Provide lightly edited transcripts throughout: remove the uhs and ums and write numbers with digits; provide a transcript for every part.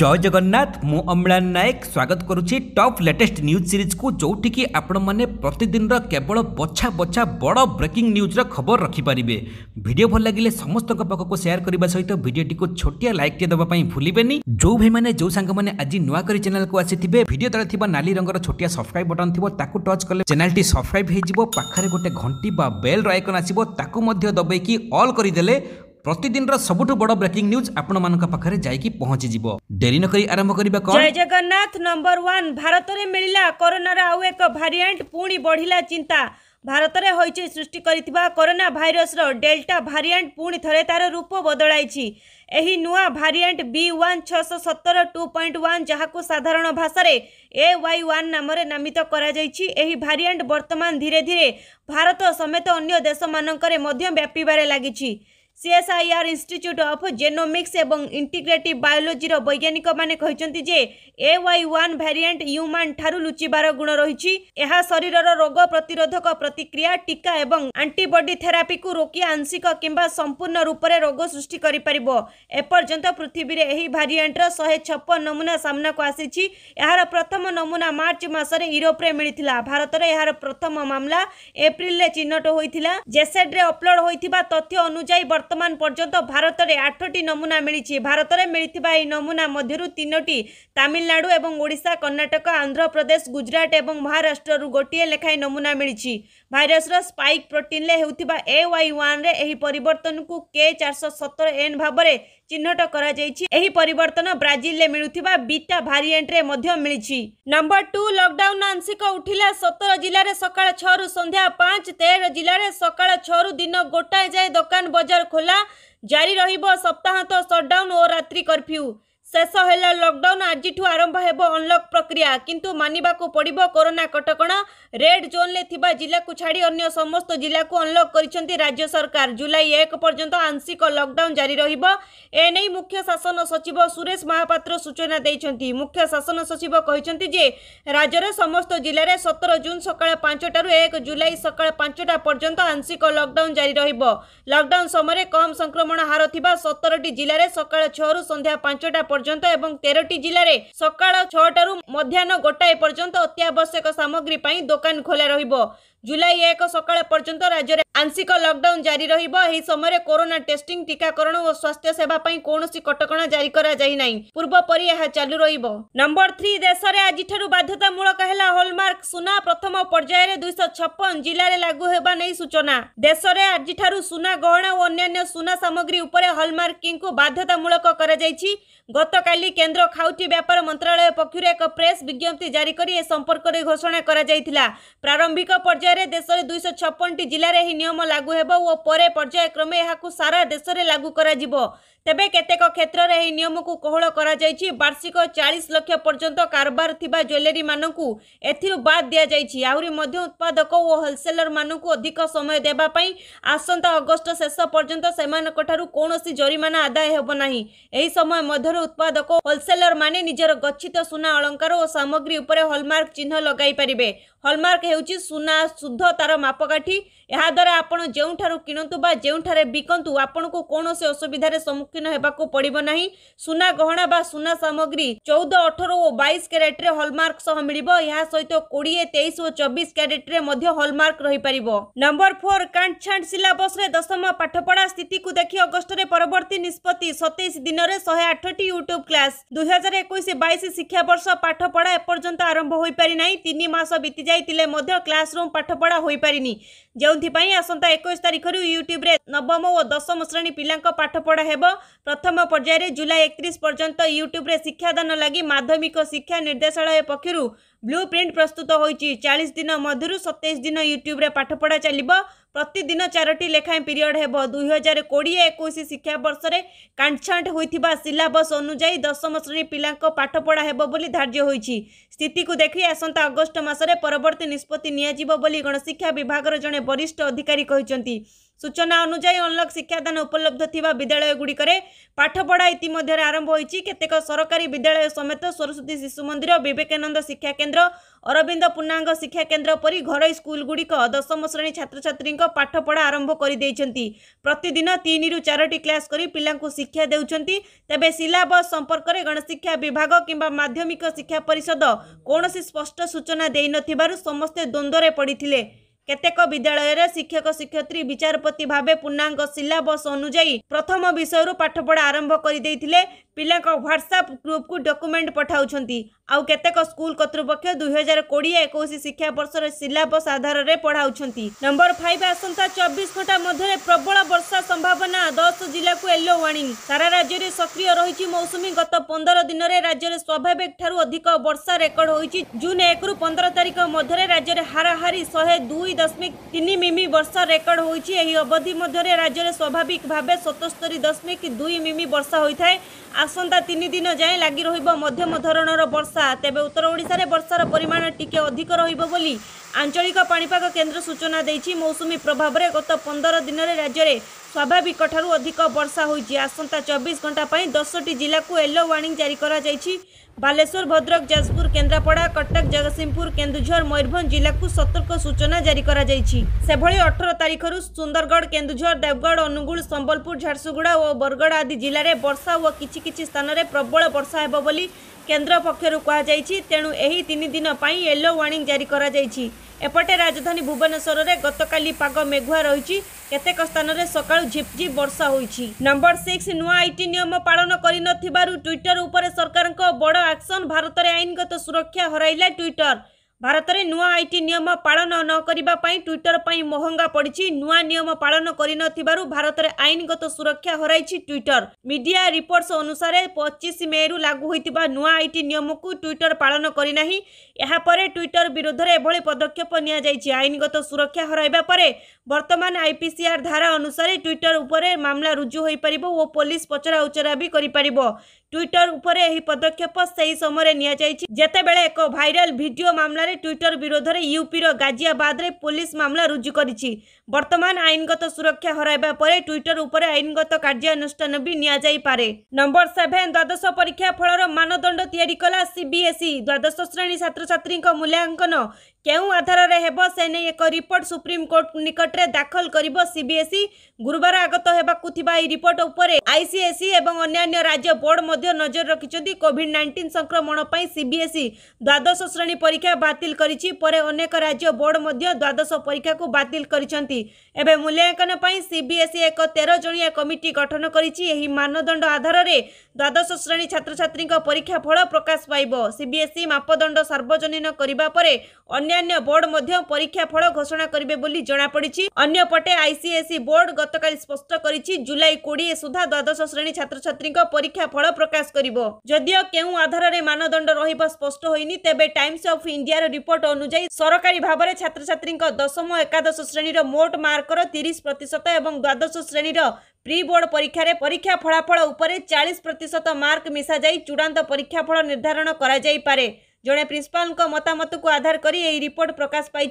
जय जगन्नाथ मु अम्लान नायक स्वागत करुच्ची टॉप लेटेस्ट न्यूज सीरीज को जोठी कि आपण माने प्रतिदिन रो केवल बछा बछा बड़ ब्रेकिंग न्यूज रो खबर रखि परिबे। वीडियो भल लागिले समस्त को पक्क को शेयर करबा सहित वीडियो टी को छोटिया लाइक के दबा पई भूलिबेनी। जो भाई माने जो संग माने आज नुवा करी चैनल को आसीथिबे वीडियो तळे थिबा नाली रंग रो छोटिया सब्सक्राइब बटन थिबो ताकू टच करले चैनल टी सब्सक्राइब हे जिवो। पाखरे गोटे घंटी बा बेल रो आइकन आसीबो ताकू मध्य दबै कि ऑल करी देले प्रतिदिन सबुठ बड़ ब्रेकिंग न्यूज आपण मान पाखे जाई पहुंची जीवो। डेरी न करी आरंभ करिबा। जय जगन्नाथ। नंबर 1 भारत रे मिलिला कोरोना रा आउ एक वेरिएंट पुणी बढ़िला चिंता। भारत रे होइचे सृष्टि करितबा कोरोना वायरस रो डेल्टा वेरिएंट पुणी थरे तार रूप बदलाइछि। एही नुआ वेरिएंट B.1.617.2.1 जहाकू साधारण भाषा रे AY.1 नाम रे नामित करा जाइछि। एही वेरिएंट वर्तमान धीरे धीरे भारत समेत अन्य देश मानकरे मध्य व्यापीबारे लागिछि। CSIR Institute of Genomics and Integrative Biology रो वैज्ञानिक माने कहचंती जे AY.1 वेरिएंट ह्यूमन ठारू लुचिबार गुण रहिछि। एहा शरीर रोग प्रतिरोधक प्रतिक्रिया टीका एवं एंटीबॉडी थेरापी को रोकी आंशिक किंबा संपूर्ण रूप रे रोग सृष्टि करि परिबो। एपर्यंत पृथ्वी रे एही वेरिएंट रो 156 नमूना सामना को आसीछि। एहार प्रथम नमूना मार्च मास रे यूरोप रे मिलिथिला। भारत रे एहार प्रथम मामला एप्रिल रे चिन्हट होइथिला। जेसेड रे अपलोड होइथिबा तथ्य अनुसार वर्तमान पर्यंत भारत में 8 नमूना मिली। भारत में मिली नमूना मध्य 3 तमिलनाडु एवं ओडिशा, कर्णाटक, आंध्र प्रदेश, गुजरात एवं महाराष्ट्र गोटे लेखाएं नमूना मिली। भाइरस स्पाइक प्रोटीन AY.1 रे एही परिवर्तन को K417N भाव में चिन्हट करा जाइछि। एही परिवर्तन ब्राजिल रे मिलुथिबा बीटा वेरिएंट रे मध्य मिलिछि। नंबर 2 लॉकडाउन आंशिक उठिला। 17 जिल्ला रे सकाळ 6 रु संध्या 5, 13 जिल्ला रे सकाळ 6 रु दिन गोटाए जाय दुकान बाजार खोला। जारी रहिबो सप्ताहांत शटडाउन और रात्रि कर्फ्यू। शेष होला लॉकडाउन। आज आरंभ हेबो अनलॉक प्रक्रिया, किंतु मानिबाकू पड़िबो कोरोना कटकणा। रेड जोन ले थिबा जिला को छाड़ी अन्य समस्त जिला को अनलॉक करिसेंती राज्य सरकार। जुलाई 1 पर्यंत आंशिक लॉकडाउन जारी रहिबो। ए नै मुख्य शासन सचिव सुरेश महापात्र सूचना दैछंती। मुख्य शासन सचिव कहिसेंती जे राज्य रे समस्त जिल्ला रे 17 जून सकाळ 5 टारु 1 जुलाई सकाळ 5 टा पर्यंत आंशिक लॉकडाउन जारी रहिबो। लॉकडाउन समय रे कम संक्रमण हार थिबा 17 टी जिल्ला रे सकाळ 6 रु संध्या 5 टा पर्यंत एवं 13 जिल्ला रे सकाळ 6 टारु मध्याह्न गोटाए पर्यंत अत्यावश्यक सामग्री पई दुकान खोला रहिबो। जुलाई 1 सकाळ पर्यंत राज्य रे आंशिक लॉकडाउन जारी रहिबो। एही समय रे कोरोना टेस्टिंग, टीकाकरण और स्वास्थ्य सेवा पई कोनोसी कटकणा जारी करा जाई नाही। पूर्व परि एहा चालू रहिबो। नंबर 3 देश रे आज थारु बाध्यतामूलक हेला हॉलमार्क सुना। प्रथम पर्याय रे 256 जिल्ला रे लागू हेबा नै सूचना। देश रे आज थारु सुना गहना और अन्य सुना सामग्री उपरे हॉलमार्किंग को बाध्यतामूलक करा जाईछि। गतकाली केंद्र खाउटी व्यापार मंत्रालय पक्षर एक प्रेस विज्ञप्ति जारी कर ए संपर्क में घोषणा करा जाइथिला। प्रारंभिक पर्याय रे देश रे 256 जिल्ला रे ही नियम लागू हेबो ओ परे पर्याय क्रमे एहाकू सारा देश रे लागू करा जिवो। तेबे केतेक क्षेत्र रे ही नियम को कोहळ करा जाइछि। वार्षिक 40 लाख पर्यंत कारबार थिबा ज्वेलरी मानकू एथिरु बाद दिया जाइछि। आउरी मध्य उत्पादक ओ होलसेलर मानकू अधिक समय देबा पई आसंता अगस्त शेष पर्यंत सेमानक ठारू कोनोसी जरिमाना आदाय हेबो नाही। एही समय मध्यरो उत्पादक होलसेलर माने निजर गच्छित सुना अलंकार और सामग्री उपरे हॉलमार्क चिन्ह लगाई परिबे। हॉलमार्क हेउची सुना शुद्ध तार मापकाठी। एहा द्वारा आपण जेउठारू किनंतु बा जेउठारे बिकंतु आपणको कोनोसे असुविधा रे सम्मुखीन हेबाको पड़िबो नाही। सुना गहना बा सुना सामग्री 14, 18 और 22 कैरेट रे हॉलमार्क सह मिलिबो। एहा सहित 20, 23 और 24 कैरेट रे मध्य हॉलमार्क रहि परिबो। नंबर 4 कांछांड सिलेबस रे 10वा पाठपढ़ा स्थिति को देखि अगस्त रे परवर्ती निष्पत्ति। 27 दिन रे 108 टी यूट्यूब क्लास। 2021-22 शिक्षा वर्ष पाठपढ़ा एपर्यंत आरंभ होई पारि नाही। 3 मास बीती जाइतिले मध्य क्लासरूम पाठपढ़ा होई पारिनी। जोपाई आसंता 21 तारीख रु यूट्यूब रे नवम और 10 श्रेणी पिलांक पाठपढ़ा हेबो। प्रथम पर्याय रे जुलाई 31 पर्यंत यूट्यूब रे शिक्षादान लागि माध्यमिक शिक्षा निर्देशालय पक्षरु ब्लूप्रिंट प्रस्तुत होइछि। 40 दिन मधुरु 27 दिन यूट्यूब रे पाठपढ़ा चलिबो। प्रतिदिन 4टी लेखाएं पीरियड हेबो। 2020-21 शिक्षा वर्ष रे कांछांड होइथिबा सिलेबस अनुसार 10 श्रेणी पिलांक पाठपढ़ा हेबो बोली धार्य होइछि। स्थिति को देखि आसंता अगस्त मास रे परवर्ती निष्पत्ति निया जिवो बोली गणशिक्षा विभाग रो जने वरिष्ठ अधिकारी कहचंती। सूचना अनुजाई अनलक शिक्षादान उपलब्ध थिबा विद्यालय गुड़िकरे पाठपढ़ा इतिमध्ये आरंभ होईछि। केतेक सरकारी विद्यालय समेत सरस्वती शिशु मंदिर, विवेकानंद शिक्षा केन्द्र, अरविंद पूर्णांग शिक्षा केन्द्र परि घरोई स्कूल गुड़िक दशम श्रेणी छात्र छात्री पाठपढ़ा आरंभ करि दैछन्ति। प्रतिदिन 3 ରୁ 4ଟି क्लास करी पिलांकु शिक्षा देउछन्ति। तबे सिलेबस संपर्क में गणशिक्षा विभाग किंबा माध्यमिक शिक्षा परिषद कोनोसी स्पष्ट सूचना देई नथिबारु समस्ते द्वंद्वरे पड़िथिले। केतेक विद्यालय शिक्षक शिक्षयित्री विचारपति भावे पूर्णांग सिलेबस अनुजाई प्रथम विषय पाठपढ़ा आरंभ कर पिला व्हाट्सएप ग्रुप को डॉक्यूमेंट पठाउछन्ति। आउ केतेक स्कूल कर्तृपक्ष 2020-21 शिक्षा वर्ष सिलेबस आधार में पढ़ाउछन्ति। नंबर 5 आसंता 24 घंटा मध्य प्रबल वर्षा संभावना। 10 जिला को येलो वार्निंग। सारा राज्य में सक्रिय रही मौसुमी। गत 15 दिन में राज्य में स्वाभाविक ठारू अधिक वर्षा रेकर्ड होइछि। जून 1 ରୁ 15 तारीख मध्य राज्य में हाराहारी 102.3 मिमी वर्षा रेकर्ड होइछि। अवधि मध्य राज्य में स्वाभाविक भाव 77.2 मिमी वर्षा होता है। आसंता 3 दिन जाए लगी मध्यम धरणर वर्षा। तेबे उत्तर ओडिशा रे वर्षार परिमाण टिके अधिक रहिबो बोली आंचलिक पाणीपाग केन्द्र सूचना देछि। मौसुमी प्रभाव रे गत 15 दिन रे राज्य रे स्वाभाविक ठारू अधिक वर्षा होइछि। आसंता 24 घंटा पई 10टी जिला को येलो वार्निंग जारी करा जाइछि। बालेश्वर, भद्रक, जाजपुर, केन्द्रापड़ा, कटक, जगतसिंहपुर, केन्दुझर, मयूरभंज जिला को सतर्क सूचना जारी करा जाइछि। सेभळी 18 तारीखर सुंदरगढ़, केन्दुझर, देवगढ़, अनुगुल, संबलपुर, झारसुगुड़ा और बरगढ़ आदि जिले में वर्षा और किछि स्थान में प्रबल वर्षा हेबो बोली केन्द्र पक्षर कहुई। तेणु यही 3 दिन येलो वार्निंग जारी करा जाइछि। एपटे राजधानी भुवनेश्वर में गतकाली पाग मेघुआ रही। केतेक स्थान में सकाळु झिपझिप वर्षा होइछि। नंबर 6 नुआ आईटी नियम पालन करिनथिबारु ट्विटर उपर सरकारक बड़ एक्शन। भारत में आईनगत सुरक्षा हराइला ट्विटर। भारत में नुआ आईटी नियम पालन न करिबा पई ट्विटर पई महंगा पड़िछि। नुआ नियम पालन करिनथिबारु भारत में आईनगत सुरक्षा हराइछि ट्विटर। मीडिया रिपोर्ट्स अनुसार 25 मे रु लागू होइतिबा नुआ आईटी नियम को ट्विटर पालन करिनाही। एहा परे ट्विटर विरोध में एभली पदक्षेप निया जाइछि। आईनगत सुरक्षा हराइबा परे वर्तमान आईपीसीआर धारा अनुसार ट्विटर उपरे मामला रुजु होई परिबो ओ पुलिस पचरा उचरा भी करि परिबो। ट्विटर उपरे एही पदक्षेप सही समय निया जाइछि जेतेबेले एक भाइराल वीडियो मामला रे ट्विटर विरोध में यूपी रो गाजियाबाद रे पुलिस मामला रुजु करिछि। वर्तमान आईनगत सुरक्षा हराइबा परे ट्विटर उपरे आईनगत कार्यानुष्ठान भी निया जाई पारे। नंबर 7 द्वादश परीक्षा फलर मानदंड तैयारी कला सीबीएसई। द्वादश श्रेणी छात्र छात्री मूल्यांकन केउ आधार रे हेबो से नै एक रिपोर्ट सुप्रीम कोर्ट निकट रे दाखल करिबो सीबीएसई। गुरुवार आगत हेबाकु थिबा ई रिपोर्ट उपरे आईसीएसई एवं अन्य राज्य बोर्ड मध्य नजर रखिचंती। कोविड-19 संक्रमण पई सीबीएसई द्वादश श्रेणी परीक्षा बातिल करिछि। परे अनेक राज्य बोर्ड मध्य द्वादश परीक्षा को बातिल करिचंती। एबे मूल्यांकन पई सीबीएसई एक 13 जणिया कमिटी गठन करिछि। एही मानदंड आधार रे द्वादश श्रेणी छात्र छात्री परीक्षा फल प्रकाश पाइबो। सीबीएसई मापदंड सार्वजनिक करिबा परे अन्य बोर्ड मध्य परीक्षा फल घोषणा करिवे बोली जना पड़िछि। अन्य पटे आईसीएसई बोर्ड गतकाल स्पष्ट करिछि जुलाई 20 सुधा द्वादश श्रेणी छात्र छात्री परीक्षा फल प्रकाश करिवो। जदियो केउ आधार रे मानदंड रहिबा स्पष्ट होइनी तेबे टाइम्स ऑफ इंडिया रो रिपोर्ट अनुसार सरकारी भाव में छात्र छात्री दशम एकादश श्रेणी मोट मार्कर 30% एवं द्वादश श्रेणी प्री बोर्ड परीक्षा रे परीक्षा फलाफल उपरे 40% मार्क मिसा जाई चूड़ांत परीक्षा फल निर्धारण करा जाई पारे। जड़े प्रिंसिपाल मतामत को आधार करी यह रिपोर्ट प्रकाश पाई।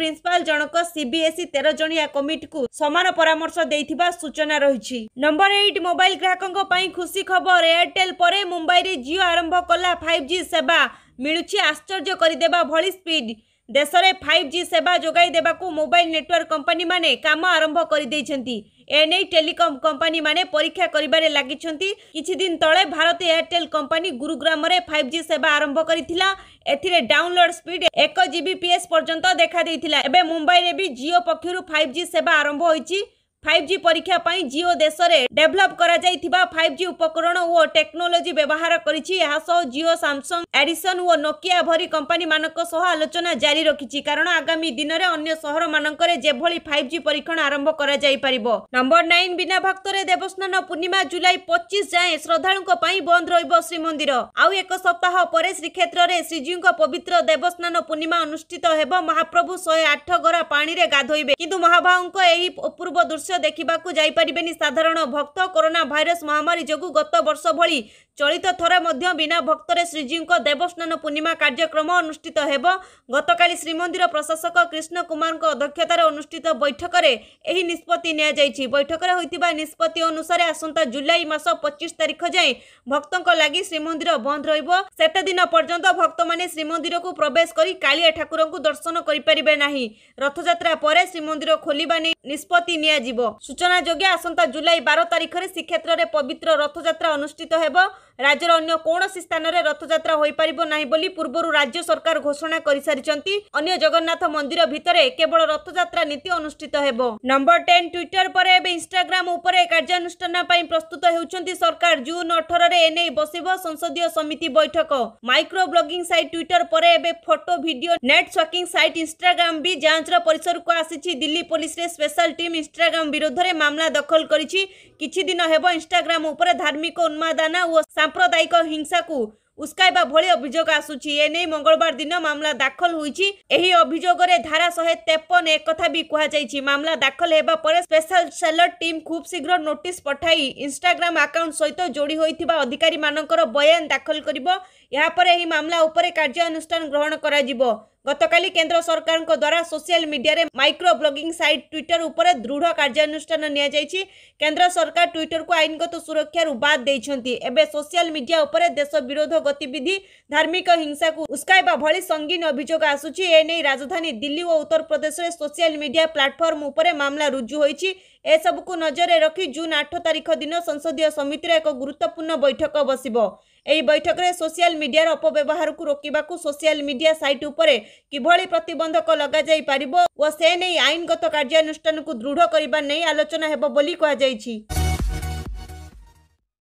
प्रिंसिपाल जनक सीबीएसई 13 जणिया कमिटी को समान परामर्श देथिबा सूचना रही। नंबर 8 मोबाइल ग्राहकों पर खुशी खबर। एयरटेल परे मुंबई रे जियो आरंभ कला 5G सेवा। मिलुछि आश्चर्य करदेबा भली स्पीड। देश में 5G सेवा जोगाई देबा को मोबाइल नेटवर्क कंपनी माने काम आरंभ कर दैछन्ती। एनई टेलीकॉम कंपनी माने परीक्षा करिबारे लागिछन्ती। किछि दिन तळे भारत एयरटेल कंपनी गुरुग्राम रे 5G सेवा आरंभ करिथिला। एथिरे डाउनलोड स्पीड 1 Gbps पर्यंत देखा दैथिला। एबे मुंबई रे भी जियो पक्षरु 5G सेवा आरंभ होइछि। 5G परीक्षा पाई जियो देश में डेभलप करा जाइथिबा 5G उपकरण और टेक्नोलोजी व्यवहार करिछि। एहा सह जियो, सैमसंग, एडिसन और नोकिया भरी कंपनी मानक सह आलोचना जारी रखिछि कारण आगामी दिन में अन्य शहर मानकरे जेभली 5G परीक्षण आरंभ करा जाई परिबो। नंबर 9 बिना भक्तरे देवस्नान पूर्णिमा जुलाई 25 जाए श्रद्धालुक पाई बंद रहइबो श्रीमंदिर। आउ एक सप्ताह परे श्रीक्षेत्र रे श्रीजीउक पवित्र देवस्नान पूर्णिमा अनुष्ठित हेबो। महाप्रभु 108 गरा पानी रे गाधोइबे। किंतु महाभावक एही अपूर्व दृश्य दृश्य देखा जापरें साधारण भक्त कोरोना भाइरस महामारी जो गत वर्ष भली चलित थर बिना भक्त श्रीजी देवस्नान पूर्णिमा कार्यक्रम अनुष्ठित हेबो। गतकाली श्रीमंदिर प्रशासक कृष्ण कुमार अध्यक्षतार अनुष्ठित बैठक में यह निष्पत्ति नियाଯାଇଛି। बैठक में होइतिबा निष्पत्ति अनुसार आसंता जुलाई मास 25 तारीख जाए भक्तों लगी श्रीमंदिर बंद रहिबो। सेते दिन पर्यंत भक्त माने श्रीमंदिर को प्रवेश करी कालिया ठाकुर को दर्शन करि परिबे नाही। रथयात्रा परे श्रीमंदिर खोलिबा नै निष्पत्ति नियाଯିबो। सूचना योग्य आसंता जुलाई 12 तारीख रे श्रीक्षेत्र रे पवित्र रथयात्रा अनुष्ठित हेबो। राज्यर अन्य कौनसी स्थान में रथयात्रा हो पारिबो नाही बोली पूर्व राज्य सरकार घोषणा कर सारिचंती। अन्य जगन्नाथ मंदिर भितर केवल रथयात्रा नीति अनुष्ठित हेबो। नंबर 10 ट्विटर पर एवं इंस्टाग्राम उपर कार्यानुष्ठान प्रस्तुत होउचंती सरकार। जून 18 रे एने बसिब संसदीय समिति बैठक। माइक्रो ब्लॉगिंग साइट ट्विटर पर एवं photo video net shocking site Instagram भी जांच परिसर को आसीछि। दिल्ली पुलिस रे स्पेशल टीम इंस्टाग्राम विरुद्ध रे मामला दखल करिछि। किछि दिन हेबो इंस्टाग्राम उपर धार्मिक उन्मादना ओ सांप्रदायिक हिंसा को उस्काइबा भली अभियोग आसुछि। एने मंगलवार दिन मामला दाखल होईछि। एही अभियोग रे धारा 153 एक कथा भी कहै जाईछि। मामला दाखल हेबा पर स्पेशल सेलर टीम खूब शीघ्र नोटिस पठाई इंस्टाग्राम अकाउंट सहित जोड़ी होईथिबा अधिकारी मानकर बयान दाखल करिवो। या पर एही मामला उपरे कार्यानुष्ठान ग्रहण करा जिवो। गतकाली केंद्र सरकारक द्वारा सोशल मीडिया रे माइक्रो ब्लॉगिंग साइट ट्विटर उपर दृढ़ कार्यानुष्ठान निया जाईछि। केंद्र सरकार ट्विटर को आईनगत सुरक्षा रु बाद दैछंती। एबे सोशल मीडिया उपर देश विरोध गतिविधि धार्मिक हिंसा को उस्काइबा भली संगीन अभियोग आसुछि। ए नै राजधानी दिल्ली और उत्तर प्रदेश रे सोशल मीडिया प्लेटफॉर्म उपर मामला रुजु होईछि। ए सब को नजर रखी जून 8 तारीख दिन संसदीय समिति रे एक गुरुत्वपूर्ण बैठक बसिबो। एही बैठक रे सोशल मीडिया अपव्यवहार को रोकिबा को सोशल मीडिया साइट उपरे किभली प्रतिबंधक लगा जाई पारिबो ओ से नै आईनगत कार्यानुष्ठान को दृढ़ करबा नै आलोचना हेबो बोली कहा जाईछि।